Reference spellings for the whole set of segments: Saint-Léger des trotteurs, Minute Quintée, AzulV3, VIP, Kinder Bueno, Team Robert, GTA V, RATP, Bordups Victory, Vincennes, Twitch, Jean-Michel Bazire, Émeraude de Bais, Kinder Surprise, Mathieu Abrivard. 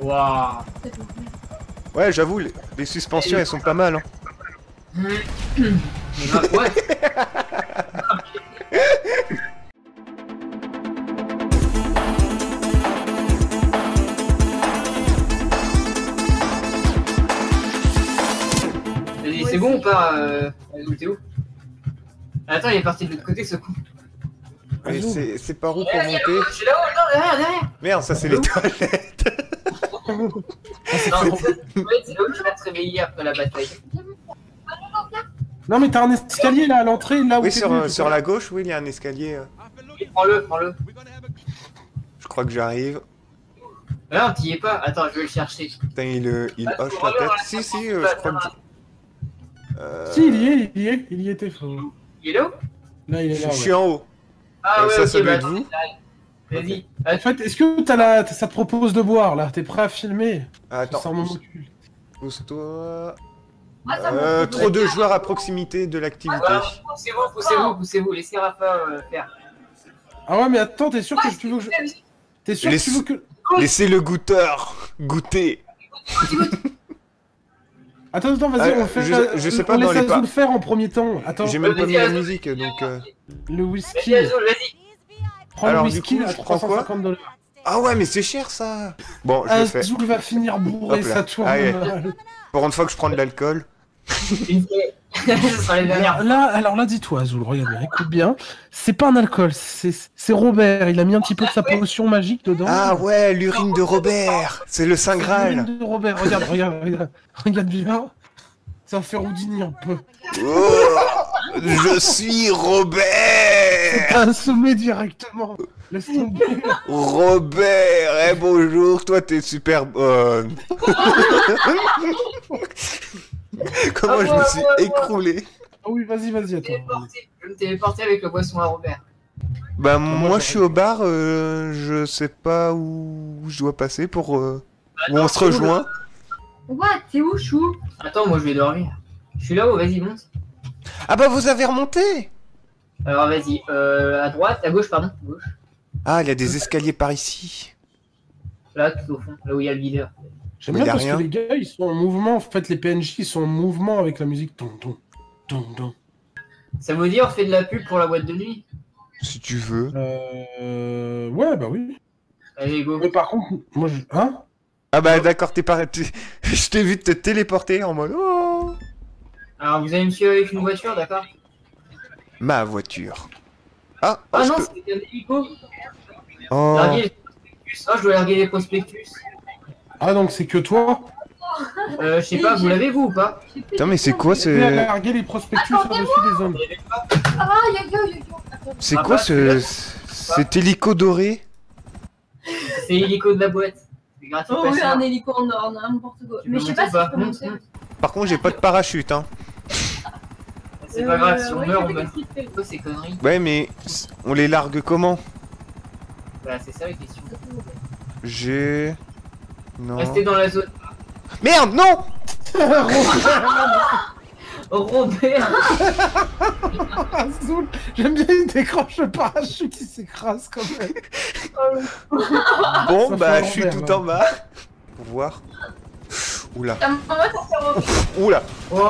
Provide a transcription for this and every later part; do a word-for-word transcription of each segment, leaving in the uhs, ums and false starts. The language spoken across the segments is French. Waouh. Ouais, j'avoue, les, les suspensions, elles sont pas mal, hein. Ouais. C'est bon ou pas, euh, Théo? Attends, il est parti de l'autre côté, ce coup. C'est par où pour monter? C'est là-haut, non, derrière, derrière. Merde, ça c'est les toilettes. Non, c'est là où tu vas te réveiller après la bataille. Non mais t'as un escalier là à l'entrée, là où oui, sur, venu, sur la gauche, oui, il y a un escalier. Prends-le, prends-le. Je crois que j'arrive. Non, t'y es pas. Attends, je vais le chercher. Putain, il, il ah, hoche la tête. Si, si, euh, je crois que... Euh... Si, il y est, il y est, il y était. Il est là? Non, il est là, ouais. Je suis en haut. Ah euh, ouais, ça, ok, ça bah vous. Vas-y. En fait, est-ce que t'as la... ça te propose de boire, là? T'es prêt à filmer? Attends, pousse-toi... Euh, trop de joueurs à proximité de l'activité. Ah, bah, poussez-vous, poussez-vous, poussez-vous, laissez Rafa euh, faire. Ah ouais, mais attends, t'es sûr ouais, que tu veux que je... T'es sûr Laisse... que tu veux que... Laissez le goûteur goûter. Attends, attends, vas-y, ah, on fait... Je, la... je sais pas, on dans les pas. Le faire en premier temps. Attends. J'ai même pas mis la musique, donc... Euh... Le whisky. Vas-y, vas-y. Prends Alors, le whisky, du coup, je prends quoi? trois cent cinquante dollars. Ah ouais, mais c'est cher, ça. Bon, je le fais. Azul va finir bourré, ça tourne. Pour une fois que je prends de l'alcool... alors, là, alors là, dis-toi, Azul, regarde, écoute bien. C'est pas un alcool, c'est Robert. Il a mis un petit peu de sa potion magique dedans. Ah ouais, l'urine de Robert. C'est le Saint Graal. L'urine de Robert, regarde, regarde, regarde, regarde bien. Ça fait Houdini un peu. Oh, je suis Robert. C'est un sommet directement. Laisse tomber. Robert, eh bonjour, toi t'es super bonne. Comment ah je ouais, me suis ouais, écroulé ouais. Ah oui, vas-y, vas-y, attends. Je vais me téléporter avec le boisson à Robert. Bah, moi, moi je suis au bar, euh, je sais pas où je dois passer pour... Euh, bah, où non, on se rejoint. Ouais, t'es où, Chou? Attends, moi je vais dormir. Je suis là-haut, vas-y, monte. Ah bah, vous avez remonté? Alors, vas-y, euh, à droite, à gauche, pardon, à gauche. Ah, il y a des escaliers par ici. Là, tout au fond, là où il y a le leader. J'aime bien parce rien. que les gars ils sont en mouvement, en fait les P N J ils sont en mouvement avec la musique. Ton, ton, ton, ton. Ça veut dire on fait de la pub pour la boîte de nuit? Si tu veux. Euh... Ouais bah oui. Allez go. Mais par contre, moi je... Hein? Ah bah d'accord, t'es pas... je t'ai vu te téléporter en mode... Oh. Alors vous allez me suivre avec une voiture, d'accord? Ma voiture. Ah oh, ah non, c'était un hélico. Oh. Oh, je dois larguer les prospectus. Ah donc c'est que toi? Euh, je sais pas, vous l'avez vous ou pas? Putain mais c'est quoi c'est... à larguer les prospectus au-dessus des hommes. Ah y'a yo y'a yo. C'est quoi ce... cet hélico doré? C'est l'hélico de la boîte. C'est gratuit. Oh oui, un hélico en or, n'importe quoi. Mais je sais pas si je peux monter. Par contre j'ai pas de parachute hein. C'est pas grave, si on meurt on meurt. C'est quoi ces conneries? Ouais mais on les largue comment? Bah c'est ça la question. J'ai... Non. Restez dans la zone. Merde, non. Robert. Robert. Azul, j'aime bien, il décroche le parachute, qui s'écrase quand même. Bon, ça bah, je suis tout en bas. Pour voir. Oula. Oula. Oh,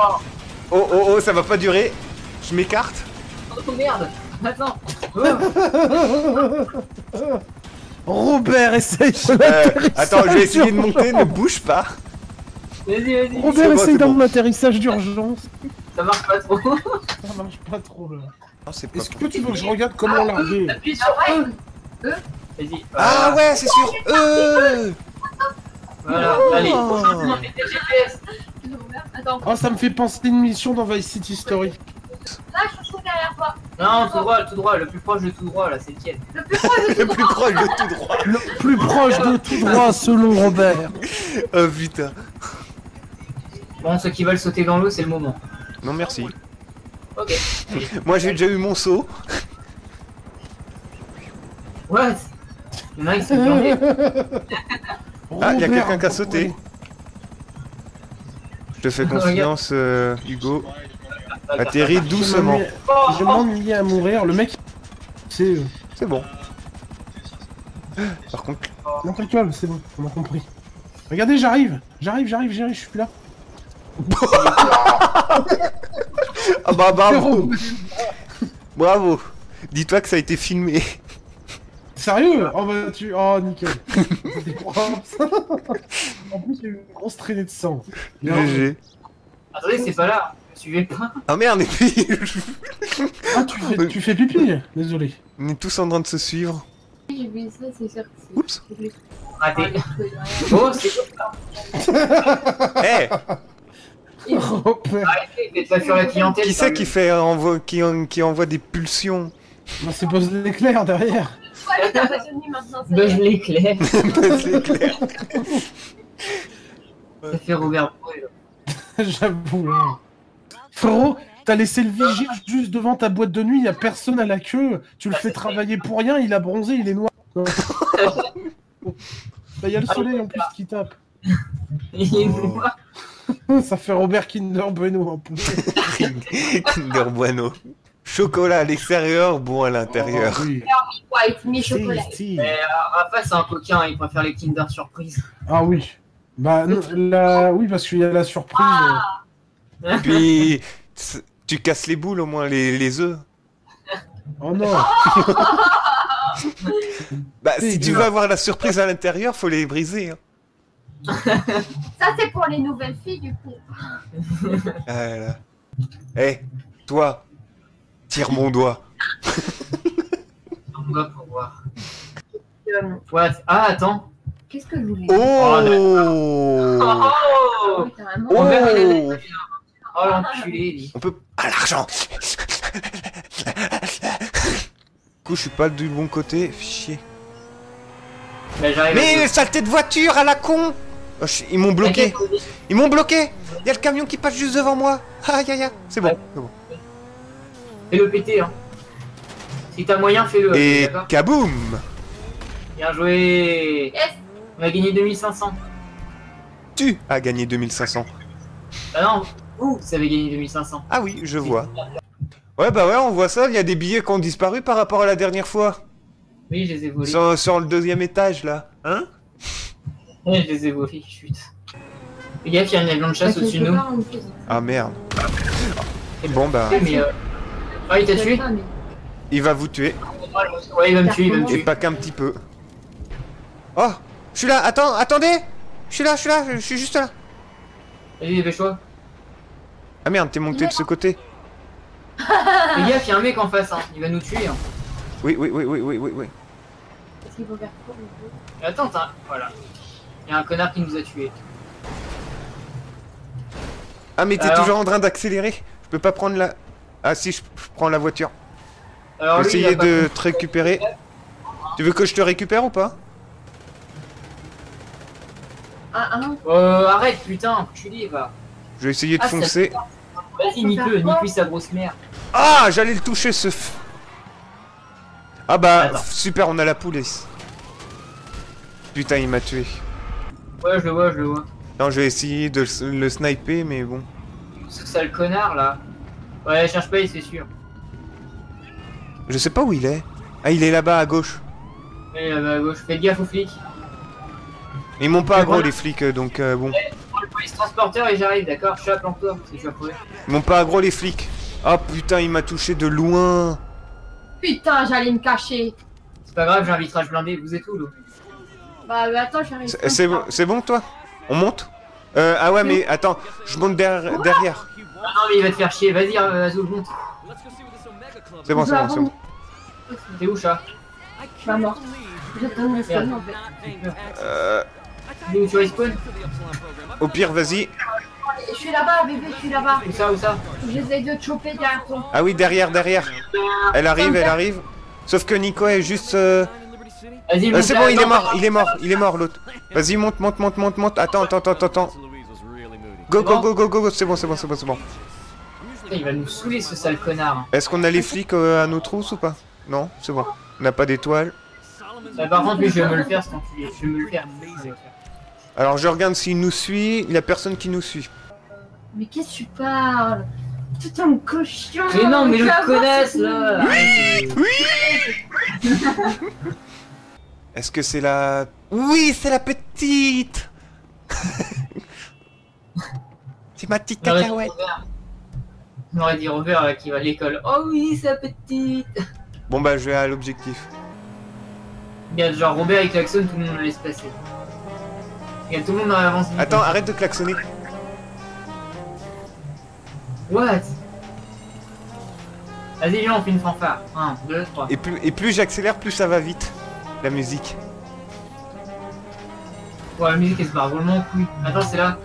oh, oh, ça va pas durer. Je m'écarte. Oh merde, attends. Oh. Robert, essaye de l'atterrissage. Attends, je vais essayer de monter, ne bouge pas. Vas-y, vas-y. Robert, essaye d'un atterrissage d'urgence. Ça marche pas trop. Ça marche pas trop là. Est-ce que tu veux que je regarde comment larguer? Appuie sur E. Vas-y. Ah ouais, c'est sur E. Voilà, allez. Oh, ça me fait penser à une mission dans Vice City Story. Là, je suis derrière toi. Non, tout droit, tout droit, le plus proche de tout droit, là, c'est le tien. Le plus proche de tout droit. Le plus proche de tout droit, selon Robert. Oh putain. Bon, ceux qui veulent sauter dans l'eau, c'est le moment. Non, merci. Ok. Moi, j'ai déjà eu mon saut. What? Il y en a qui s'est planté. Ah, il y a quelqu'un qui a sauté. Je te fais confiance, euh, Hugo. Atterris doucement. Je m'ennuie à mourir, le mec. C'est. C'est bon. Par contre. Non, calme, c'est bon, on a compris. Regardez, j'arrive, j'arrive, j'arrive, j'arrive, je suis plus là. Ah bah bravo. Bravo. Dis-toi que ça a été filmé. Sérieux? Oh bah tu... Oh nickel. En plus il y a eu une grosse traînée de sang. G G. Attendez, c'est pas là. Suivez pas. Ah merde, mais puis... Ah tu fais, tu fais pipi. Désolé. On est tous en train de se suivre. J'ai vu ça, c'est sûr que c'est... Oups. Ah t'es... Oh c'est comme ça. Eh. Qui c'est qui fait envoie, qui, qui envoie des pulsions? On se pose l'éclair derrière. Buzz l'éclair. Buzz l'éclair. Ça fait Robert Breuil. J'avoue. Frérot, t'as laissé le vigile juste devant ta boîte de nuit, y a personne à la queue. Tu le fais travailler pour rien, il a bronzé, il est noir. Bah y a le soleil en plus qui tape. Il est noir. Ça fait Robert Kinder Bueno en plus. Kinder Bueno. Chocolat à l'extérieur, bon à l'intérieur. Oh, oui. Mi-chocolat. Si, si. euh, Rafa c'est un coquin, il préfère les Kinder Surprise. Ah oui. Bah non, la... oui parce qu'il y a la surprise. Ah euh... Puis tu casses les boules au moins, les, les œufs. Oh non. Bah si tu veux avoir la surprise à l'intérieur, faut les briser. Hein. Ça c'est pour les nouvelles filles du coup. Ah là. Eh, hey, toi, tire mon doigt. On doit pour voir. What? Ah attends. Qu'est-ce que je voulais? Oh. Oh. Oh. Oh. Oh. Oh l'enculé. On peut. Ah l'argent. Du coup je suis pas du bon côté, chier. Mais, Mais saleté de voiture à la con. Ils m'ont bloqué. Ils m'ont bloqué. Il y a le camion qui passe juste devant moi. Aïe aïe aïe. C'est bon. Bon. Fais le péter. Hein. Si t'as moyen, fais-le. Et kaboum. Bien joué. Yes. On a gagné deux mille cinq cents. Tu as gagné deux mille cinq cents. Ah non. Ouh, ça avait gagné deux mille cinq cents. Ah oui, je vois. Ouais, bah ouais, on voit ça. Il y a des billets qui ont disparu par rapport à la dernière fois. Oui, je les ai volés. Sur, sur le deuxième étage là. Hein? Oui, je les ai volés, chute. Les gars, il y a un avion de chasse au-dessus de nous. Ah merde. Et bon bah. Mais, euh... Ah, il t'a tué? Il va vous tuer. Ouais, il va me tuer, il va me tuer. Et pas qu'un petit peu. Oh, je suis là, attends, attendez! Je suis là, je suis là, je suis juste là. Vas-y, dépêche-toi. Ah merde, t'es monté de ce côté. Les gars, il y a un mec en face, hein. Il va nous tuer. Hein. Oui, oui, oui, oui, oui, oui, oui. Est-ce qu'il faut faire quoi? Attends, hein, voilà. Il y a un connard qui nous a tués. Ah, mais t'es toujours en train d'accélérer. Je peux pas prendre la... Ah si, je prends la voiture. Alors, lui, essayer de te récupérer. Tu veux que je te récupère ou pas? Ah, ah non. Euh, arrête, putain, tu l'y vas. Je vais essayer de ah, foncer. Vas-y, nique-le, nique-lui sa grosse mère. Ah, j'allais le toucher, ce... F... Ah bah, attends. Super, on a la police. Putain, il m'a tué. Ouais, je le vois, je le vois. Non, je vais essayer de le sniper, mais bon. Ce sale connard, là. Ouais, cherche pas, il c'est sûr. Je sais pas où il est. Ah, il est là-bas, à gauche. Il est là-bas, à gauche. Fais gaffe aux flics. Ils m'ont pas aggro, les flics, donc euh, bon. Ouais, prends le police transporteur et j'arrive, d'accord? Je suis à plan toi, parce que je suis à courir. Ils m'ont pas aggro, les flics. Ah, oh, putain, il m'a touché de loin. Putain, j'allais me cacher. C'est pas grave, j'ai un vitrage blindé, vous êtes où là? Bah mais attends, j'arrive. C'est bon, c'est bon toi? On monte? Euh, ah ouais mais attends, je monte derrière. derrière. Ah non mais il va te faire chier, vas-y Azul, monte. C'est bon, c'est bon, c'est bon. T'es où chat? Pas mort. J'attends le spawn en fait. Euh... T'es où tu respawn? Au pire, vas-y. Je suis là-bas, bébé, je suis là-bas. Où ça, où ça? J'essaye de te choper derrière toi. Ah oui, derrière, derrière. Elle arrive, elle arrive. Sauf que Nico est juste... Euh... Euh, c'est bon, il est mort, il est mort, il est mort l'autre. Vas-y, monte, monte, monte, monte, monte. Attends, attends, attends, attends. Go, go, go, go, go, go. C'est bon, c'est bon, c'est bon, c'est bon. Il va nous saouler ce sale connard. Est-ce qu'on a les flics euh, à nos trousses ou pas? Non, c'est bon. On n'a pas d'étoiles. Bah, par contre, lui, je vais me le faire, cet enculé. Je vais me le faire. Alors, je regarde s'il nous suit. Il n'y a personne qui nous suit. Mais qu'est-ce que tu parles? Putain de cochon! Mais non, mais le connaisse là! Oui! Oui! Est-ce que c'est la... Oui, c'est la petite! C'est ma petite cacahuète. On aurait dit Robert là, qui va à l'école. Oh oui, sa petite. Bon bah je vais à l'objectif. Regarde, genre Robert il klaxonne, tout le monde le laisse passer. Regarde, tout le monde avance. Attends, arrête de klaxonner. What? Vas-y, viens, on fait une fanfare. un, deux, trois. Et plus, et plus j'accélère, plus ça va vite. La musique. Ouais, la musique elle se barre vraiment en couille. Attends, c'est là.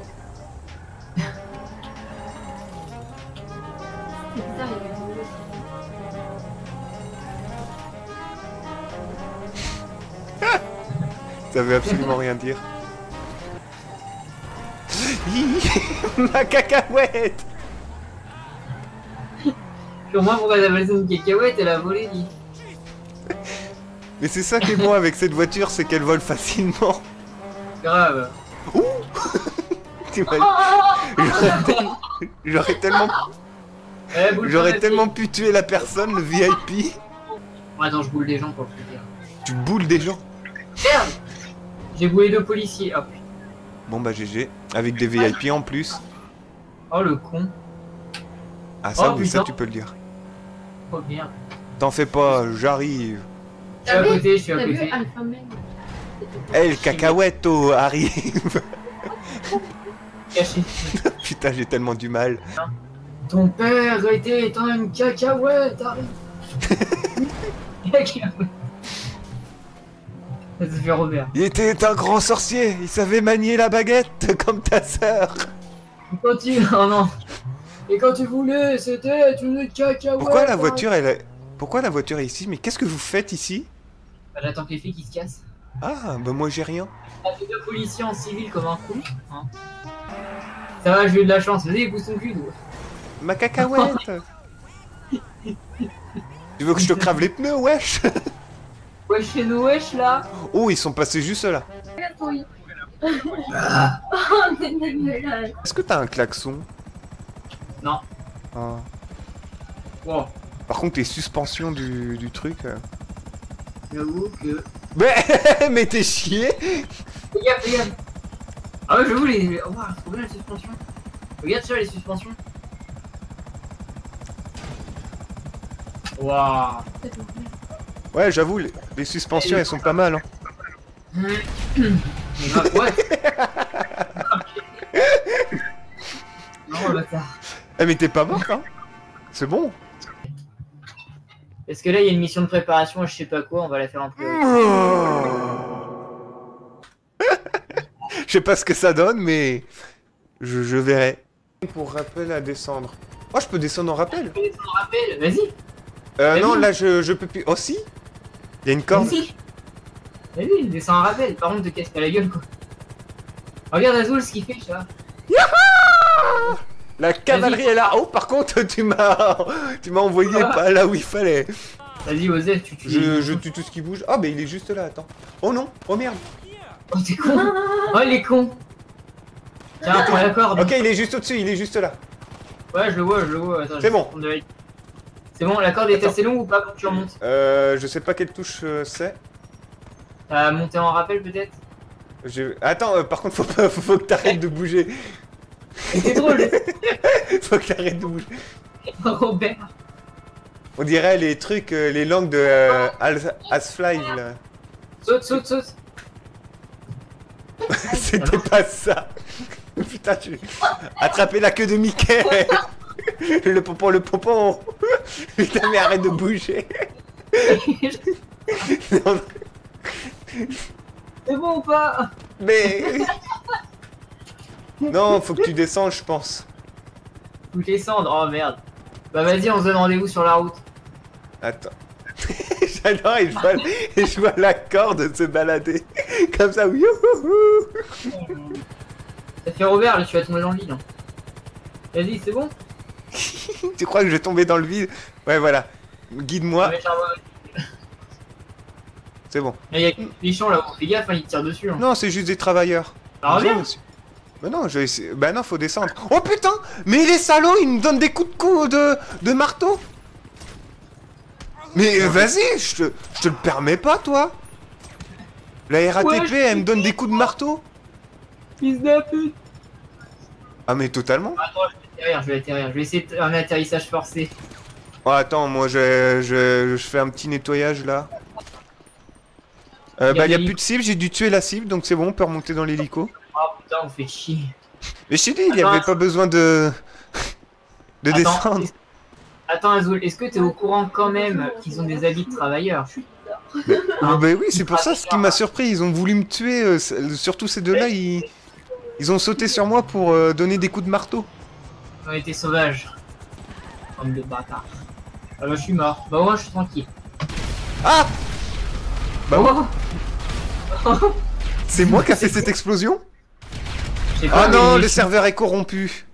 Ça veut absolument rien dire. Ma cacahuète. Pour moi, pourquoi t'appelles ça une cacahuète? Elle a volé, dit. Mais c'est ça qui est bon avec cette voiture, c'est qu'elle vole facilement. Grave. Ouh. J'aurais tellement... J'aurais tellement pu tuer la personne, le V I P. Attends, je boule des gens pour le plaisir. Tu boules des gens? Merde. J'ai boulé deux policiers, hop. Bon bah G G, avec des V I P en plus. Oh le con. Ah ça, oh, oui, ça tu peux le dire. Oh merde. T'en fais pas, j'arrive. Je suis à côté, je suis à côté. Elle, cacahuèto, arrive. Caché. Putain, j'ai tellement du mal. Ton père était étant une cacahuète, arrive. Cacahuète. Ça se fait Robert. Il était un grand sorcier, il savait manier la baguette comme ta sœur. Quand tu... Oh non. Et quand tu voulais, c'était une cacahuète. Pourquoi la voiture elle a... Pourquoi la voiture est ici? Mais qu'est-ce que vous faites ici? Bah, j'attends que les filles qui se cassent. Ah, bah moi j'ai rien. T'as fait deux policiers en civil comme un con. Hein. Ça va, j'ai eu de la chance. Vas-y, pousse ton cul. Ma cacahuète. Tu veux que je te crave les pneus, wesh? Wesh, chez nous, wesh là. Oh, ils sont passés juste là. Oui. Ah. Oh, est-ce que t'as un klaxon? Non. Ah. Wow. Par contre, les suspensions du, du truc. J'avoue que. Mais, mais t'es chié. Regarde, regarde. Ah ouais, j'avoue les. Oh, wow, trop bien les suspensions. Regarde ça, les suspensions. Waouh. Ouais, j'avoue, les, les suspensions elles sont pas mal. Hein. Non, bâtard. Eh mais t'es pas mort hein. C'est bon. Parce que là il y a une mission de préparation à je sais pas quoi, on va la faire en priorité. Je sais pas ce que ça donne mais je, je verrai. Pour rappel à descendre. Oh je peux descendre en rappel. Je peux descendre en rappel, vas-y. Euh non là je, je peux plus. Oh si. Il y a une corde. Vas-y, vas-y descends en rappel, par contre te casse pas la gueule quoi. Regarde Azul ce qu'il fait ça. La cavalerie est là-haut, par contre, tu m'as tu m'as envoyé ah. Pas là où il fallait. Vas-y, Osef, tu tues. Je, je tue tout ce qui bouge. Ah, oh, mais il est juste là, attends. Oh non, oh merde. Oh, t'es con. Oh, il est con. Tiens, prends la corde. Ok, il est juste au-dessus, il est juste là. Ouais, je le vois, je le vois. C'est bon. Vais... C'est bon, la corde est attends. Assez longue ou pas pour que tu remontes? Euh, je sais pas quelle touche euh, c'est. T'as monté en rappel, peut-être je... Attends, euh, par contre, faut, pas... faut que t'arrêtes de bouger. C'est drôle. Faut que t'arrêtes de bouger. Robert. On dirait les trucs, les langues de euh, AzulV là. Saute, saute, saute. C'était pas ça. Putain, tu... Attraper la queue de Mickey. Le pompon, le pompon. Putain, mais arrête de bouger. C'est bon ou pas? Mais... Non, faut que tu descendes, je pense. Faut descendre, oh merde. Bah vas-y, on se donne rendez-vous sur la route. Attends. J'adore, il voit, il voit la corde se balader. Comme ça, youhouhou. Ça fait Robert, là, tu vas tomber dans le vide. Hein. Vas-y, c'est bon. Tu crois que je vais tomber dans le vide? Ouais, voilà. Guide-moi. C'est bon. Il y a des champs là, fais gaffe, hein, ils tirent dessus. Hein. Non, c'est juste des travailleurs. Ah, reviens. Bah non, je vais essayer... Bah non, faut descendre. Oh putain! Mais les salauds, ils nous donnent des coups de coups de, de marteau! Mais vas-y, je te... je te le permets pas, toi! La R A T P, ouais, elle me donne des coups de marteau! Fils de pute! Ah mais totalement. Attends, je vais atterrir, je vais atterrir, je vais essayer un atterrissage forcé. Oh attends, moi je, je, je fais un petit nettoyage là. Euh, bah y'a plus de cible, j'ai dû tuer la cible, donc c'est bon, on peut remonter dans l'hélico. Oh putain, on fait chier. Mais je t'ai dit, il n'y avait pas besoin de... de descendre. Attends Azul, est-ce que t'es au courant quand même qu'ils ont des habits de travailleurs? Bah, ah, bah oui, c'est pour ça ce qui m'a surpris, ils ont voulu me tuer, euh, surtout ces deux-là, ils... ils ont sauté sur moi pour euh, donner des coups de marteau. Ils ont été sauvages. Homme de bâtard. Ah bah je suis mort, bah moi ouais, je suis tranquille. Ah bah oh ouais. C'est moi qui a fait cette explosion? Ah oh non, le serveur est corrompu.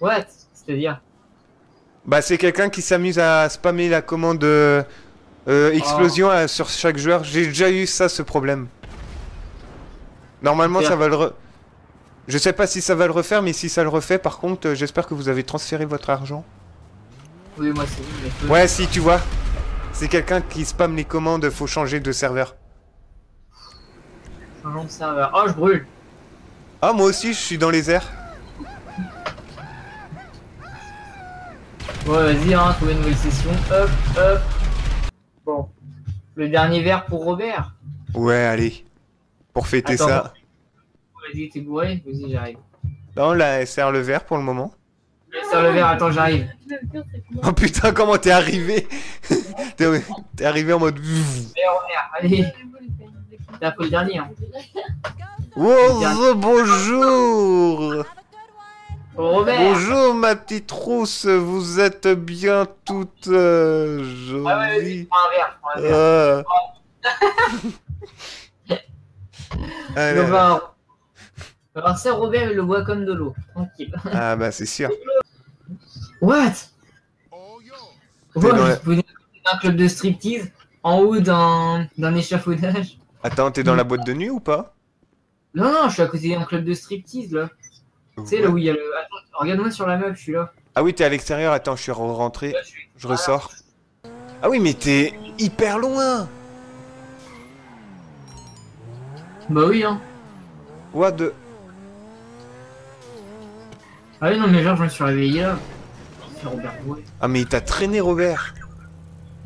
What? C'est-à-dire? Bah c'est quelqu'un qui s'amuse à spammer la commande euh, euh, explosion oh. sur chaque joueur. J'ai déjà eu ça, ce problème. Normalement ça va le re... Je sais pas si ça va le refaire, mais si ça le refait, par contre, euh, j'espère que vous avez transféré votre argent. Oui, moi c'est... Ouais, si, tu vois. C'est quelqu'un qui spamme les commandes, faut changer de serveur. Changeons de serveur. Oh, je brûle. Ah, moi aussi, je suis dans les airs. Ouais, vas-y, hein, trouver une nouvelle session. Hop, hop. Bon. Le dernier verre pour Robert. Ouais, allez. Pour fêter Attends, ça. Vas-y, t'es bourré? Vas-y, j'arrive. Non, là, serre le verre pour le moment. Serre le verre, attends, j'arrive. Oh putain, comment t'es arrivé? T'es arrivé en mode... Allez, t'as pris le dernier. Hein. Oh, le bonjour. Robert. Bonjour ma petite rousse, vous êtes bien toute euh, jolie. Ah ouais, vas-y, prends un verre, prends un verre. Euh... Allez, donc, bah, alors ça, Robert, il le voit comme de l'eau, tranquille. Ah bah c'est sûr. What? Moi, oh, je venais d'un club de striptease, en haut d'un échafaudage. Attends, t'es dans la boîte de nuit ou pas? Non, non, je suis à côté d'un club de striptease, là. Ouais. Tu sais, là où il y a le... Attends, regarde-moi sur la meuble, je suis là. Ah oui, t'es à l'extérieur, attends, je suis rentré, là, je, suis... je ressors. Ah oui, mais t'es hyper loin. Bah oui, hein. What the... Ah oui, non, mais genre, je me suis réveillé là. Robert, ouais. Ah mais il t'a traîné Robert.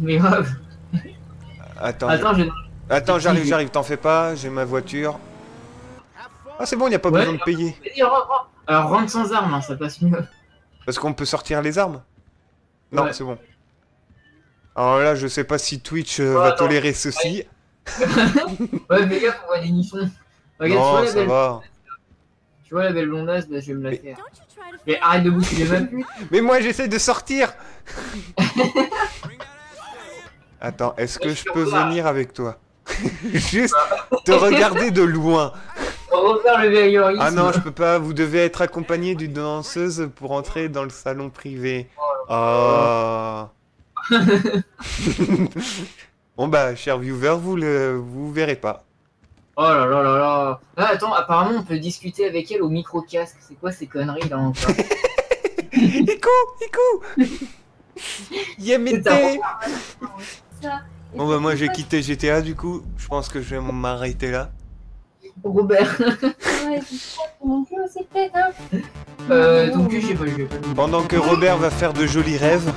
Mais grave. Attends, Attends j'arrive, je... Attends, j'arrive, t'en fais pas, j'ai ma voiture. Ah c'est bon, il n'y a pas ouais, besoin alors, de payer. Alors rentre sans armes, hein, ça passe mieux. Parce qu'on peut sortir les armes. Non, ouais. C'est bon. Alors là, je sais pas si Twitch euh, oh, va attends. tolérer ceci. Ouais, ouais mais gars, on voit des nichons. Regarde, non, tu vois ça la belle... va. Tu vois la belle blondasse, bah, je vais me la mais... faire. Mais arrête de bouffer les mêmes. Mais moi j'essaie de sortir. Attends, est-ce que je peux venir avec toi? Juste te regarder de loin. On refaire le voyeurisme. Ah non, je peux pas, vous devez être accompagné d'une danseuse pour entrer dans le salon privé. Oh. Bon bah, cher viewer, vous le vous verrez pas. Oh là là là là. Ah, attends, apparemment on peut discuter avec elle au micro-casque. C'est quoi ces conneries là encore? Ico, Ico. Yemete. Bon bah moi j'ai quitté G T A du coup. Je pense que je vais m'arrêter là. Robert. Euh, donc j'ai pas joué. Pendant que Robert va faire de jolis rêves.